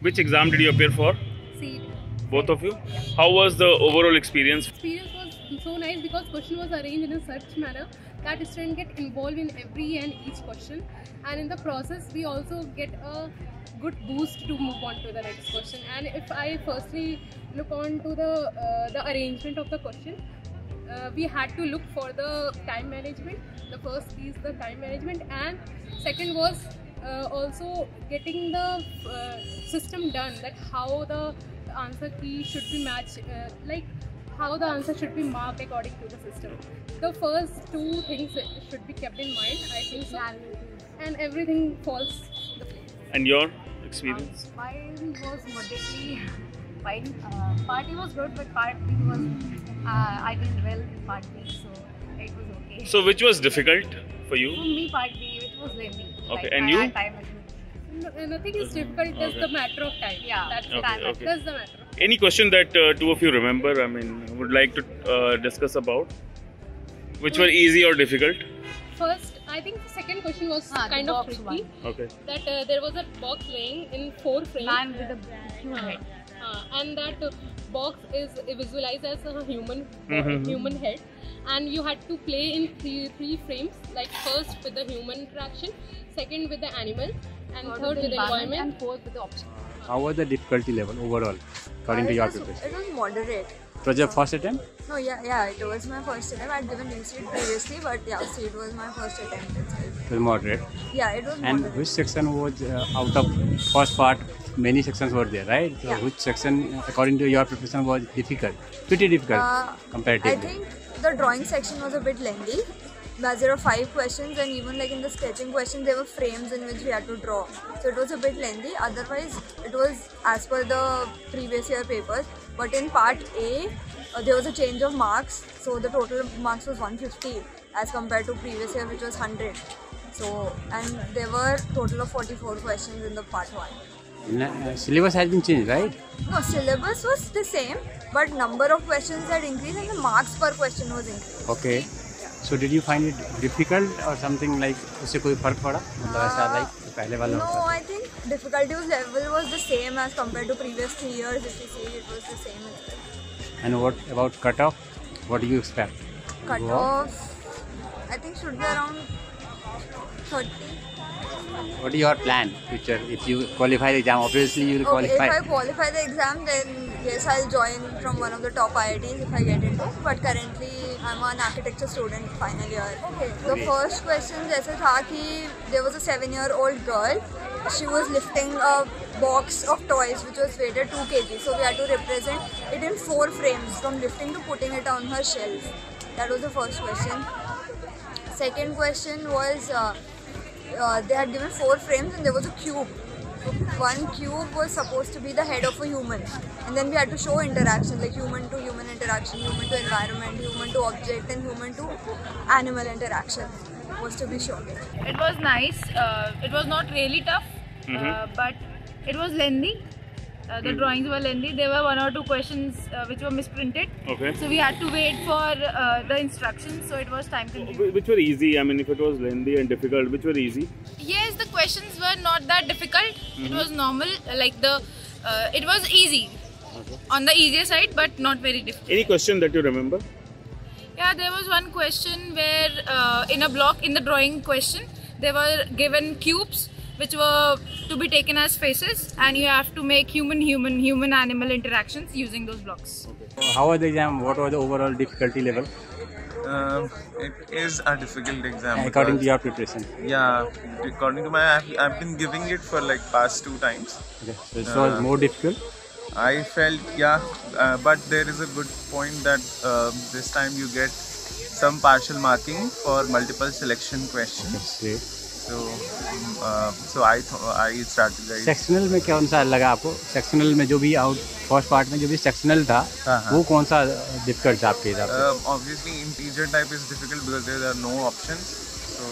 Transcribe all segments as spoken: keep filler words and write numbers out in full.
Which exam did you appear for? C E E D. Both of you? Yeah. How was the overall experience? Experience was so nice because question was arranged in a such manner that students get involved in every and each question, and in the process we also get a good boost to move on to the next question. And if I firstly look on to the uh, the arrangement of the question, uh, we had to look for the time management. The first is the time management, and second was uh, also getting the uh, system done, that how the answer key should be matched, uh, like how the answer should be marked according to the system. The first two things should be kept in mind, I think so, and everything falls to place. And your experience? Um, mine was moderately fine. Uh, part A was good, but part B was uh, I did well in part B, so it was okay. So which was difficult for you? For me, part B, it was lazy. Okay, like, and you? Time no, nothing is difficult. It's okay. The matter of time. Yeah, that's okay, time. Okay. That's the matter. Any question that uh, two of you remember, I mean, would like to uh, discuss about? Which were easy or difficult? First, I think the second question was ah, kind of tricky. One. Okay. That uh, there was a box laying in four frames. Man with a human head. Uh, and that uh, box is visualized as a human, mm-hmm. human head. And you had to play in three, three frames. Like first with the human interaction, second with the animal, and third, third with the environment, and fourth with the option. How was the difficulty level overall, according uh, to your was, preparation? It was moderate. It was your first attempt? No, yeah, yeah, it was my first attempt. I had given C E E D previously, but yeah, C E E D was my first attempt itself. It was moderate? Yeah, it was moderate. And which section was uh, out of first part, many sections were there, right? So yeah. Which section, according to your preparation, was difficult? Pretty difficult, uh, comparatively. I think the drawing section was a bit lengthy. There were five questions, and even like in the sketching question there were frames in which we had to draw, so it was a bit lengthy. Otherwise it was as per the previous year papers, but in part A uh, there was a change of marks, so the total marks was one hundred fifty as compared to previous year which was one hundred. So, and there were total of forty-four questions in the part one. Uh, syllabus has been changed, right? No, syllabus was the same, but number of questions had increased and the marks per question was increased. Okay. So did you find it difficult or something like? उससे कोई फर्क पड़ा? मतलब ऐसा like पहले वाला? No, I think difficulty level was the same as compared to previous three years. If you see, it was the same. And what about cutoff? What do you expect? Cutoff, I think should be around thirty. What is your plan future? If you qualify the exam, obviously you will qualify. If I qualify the exam, then yes, I'll join from one of the top I I Ts if I get into. But currently, I'm an architecture student, final year. Okay. The okay. first question, जैसे था कि there was a seven-year-old girl. She was lifting a box of toys which was weighted two kilograms. So we had to represent it in four frames, from lifting to putting it on her shelf. That was the first question. Second question was uh, uh, they had given four frames and there was a cube. One cube was supposed to be the head of a human, and then we had to show interaction, like human to human interaction, human to environment, human to object, and human to animal interaction was to be shown. It was nice. Uh, it was not really tough, mm-hmm. uh, but it was lengthy. Uh, the mm. drawings were lengthy. There were one or two questions uh, which were misprinted. Okay. So we had to wait for uh, the instructions. So it was time consuming. Which were easy? I mean, if it was lengthy and difficult, which were easy? Yes, the questions were not that difficult. Mm-hmm. It was normal. Like the, uh, it was easy. Okay. On the easier side, but not very difficult. Any question that you remember? Yeah, there was one question where uh, in a block, in the drawing question, they were given cubes which were to be taken as faces, and you have to make human-human, human-animal interactions using those blocks. Okay. How was the exam? What was the overall difficulty level? Uh, it is a difficult exam. According to your preparation? Yeah, according to my, I've, I've been giving it for like past two times. Okay. So it was uh, more difficult? I felt, yeah, uh, but there is a good point that uh, this time you get some partial marking for multiple selection questions. Okay. So, uh, so I I started like sectional में कौन सा लगा आपको? Sectional में जो भी out first part में जो भी sectional था, वो कौन सा difficult था आपके हिसाब से? Obviously, integer type is difficult because there are no options, so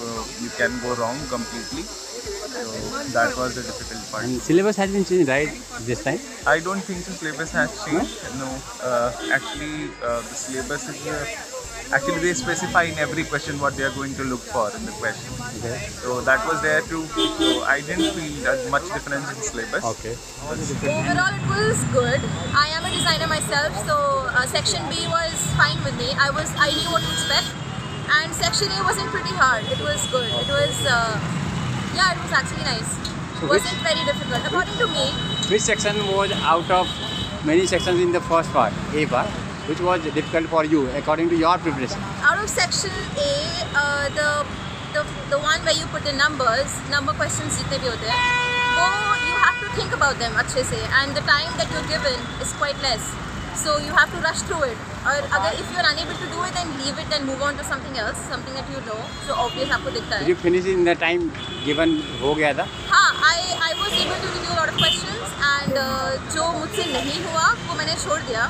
you can go wrong completely. So that was the difficult part. And syllabus has been changed, right, this time? I don't think the syllabus has changed. No, no. Uh, actually, uh, the syllabus is. Uh, Actually, they specify in every question what they are going to look for in the question. Okay. So that was there too. So I didn't feel that much difference in syllabus. Okay. Overall, it was good. I am a designer myself, so uh, section B was fine with me. I was I knew what to expect, and section A wasn't pretty hard. It was good. It was uh, yeah, it was actually nice. So it wasn't very difficult according to me. Which section was out of many sections in the first part, A part? Which was difficult for you, according to your preparation? Out of section A, uh, the, the the one where you put in numbers, number questions jitne bhi hote hain, wo you have to think about them अच्छे से, and the time that you're given is quite less, so you have to rush through it. Or agar if you're unable to do it, then leave it and move on to something else, something that you know. So obvious आपको दिखता है. Did you finish in the time given हो गया था? हाँ, I I was able to review a lot of questions, and uh, जो मुझसे नहीं हुआ, वो मैंने छोड़ दिया.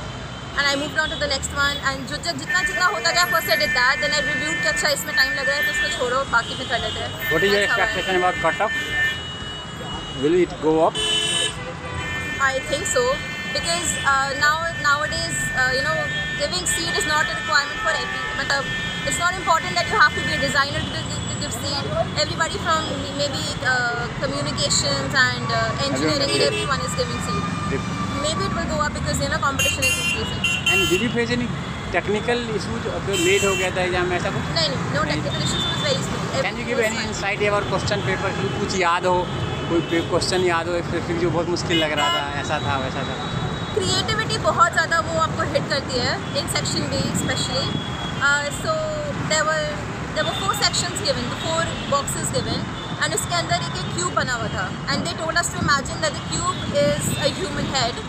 And I moved on to the next one, and जो जब जितना जितना होता गया, first I did that, then I reviewed कि अच्छा इसमें time लग रहा है तो इसको छोड़ो बाकी में कर लेते हैं. What is your expectation about cutoff? Will it go up? I think so, because uh, now nowadays uh, you know, giving C E E D is not a requirement for every. मतलब it's not important that you have to be a designer to, to, to give C E E D. Everybody from maybe uh, communications and uh, engineering, everyone is giving C E E D. Maybe it will go up because you know competition is increasing. And did you face any technical issues or late हो गया था exam में ऐसा कुछ? नहीं नहीं, no technical issues, was very smooth. Can you give any insight about question paper? कुछ याद हो, कोई question याद हो specific जो बहुत मुश्किल लग रहा था, ऐसा था वैसा था? Creativity बहुत ज़्यादा वो आपको hit करती है in section B especially. So there were there were four sections given, the four boxes given. And उसके अंदर एक एक cube बना हुआ था. And they told us to imagine that the cube is a human head.